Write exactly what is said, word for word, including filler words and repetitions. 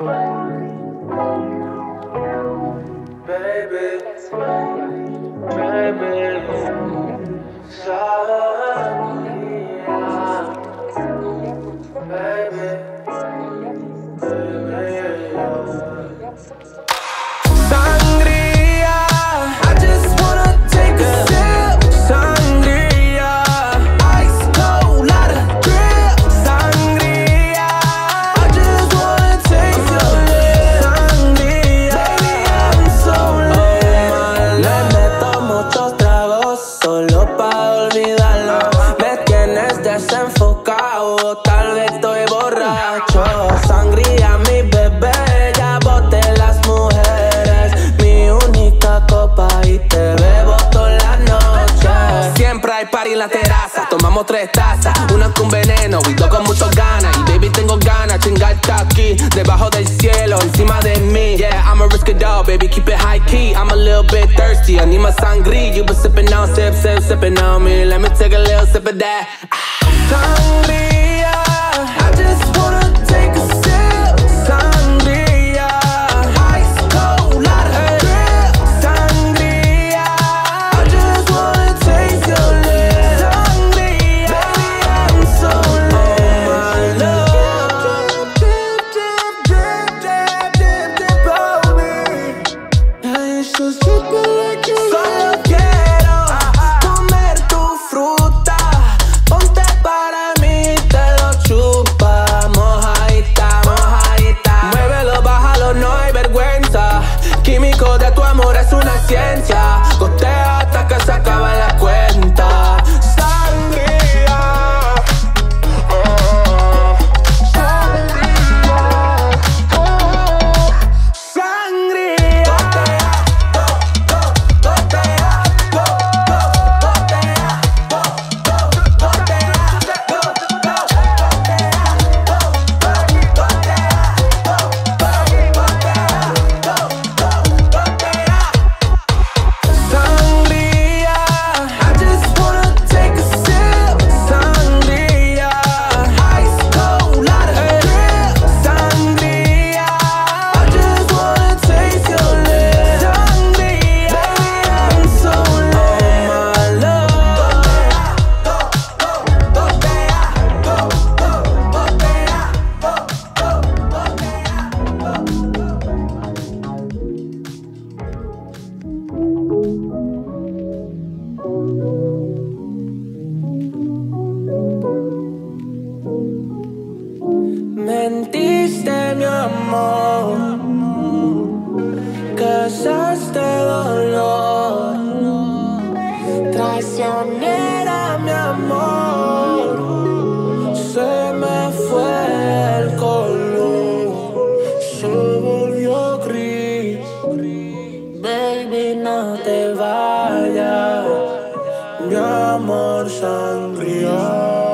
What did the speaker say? Baby, baby, Sangria, baby, baby, Sangria, I just wanna take a sip, Sangria, ice cold, lot of drip, Sangria, I just wanna take a sip, Sangria, baby, I'm so lit. Le meto muchos tragos solo pa' olvidarlo. Me tienes desenfocado, tal vez estoy borracho. Sangria, mi bebé, ya boté las mujeres. Y te bebo toda la noche. Siempre hay party en la terraza. Tomamos tres tazas, una con veneno y dos con muchas ganas. Y baby, tengo ganas, chingarte aquí, debajo del cielo, encima de mí. Yeah, I'ma risk it all, baby, keep it high key. I'm a little bit thirsty, I need my sangria. You been sipping on, sip, sip, sipping on me. Let me take a little sip of that sangria. Costea hasta que se acabe la cuenta. Sangría, oh, sangría, oh, sangría. Botea, bo, bo, botea, bo, bo, botea, bo, bo, botea, bo, bo, botea, bo, bo, botea, bo, bo, botea, bo, bo, botea. Mentiste, mi amor, causaste dolor, traicionera, mi amor, se me fue el color, se volvió gris. Baby, no te vayas, mi amor, sangría.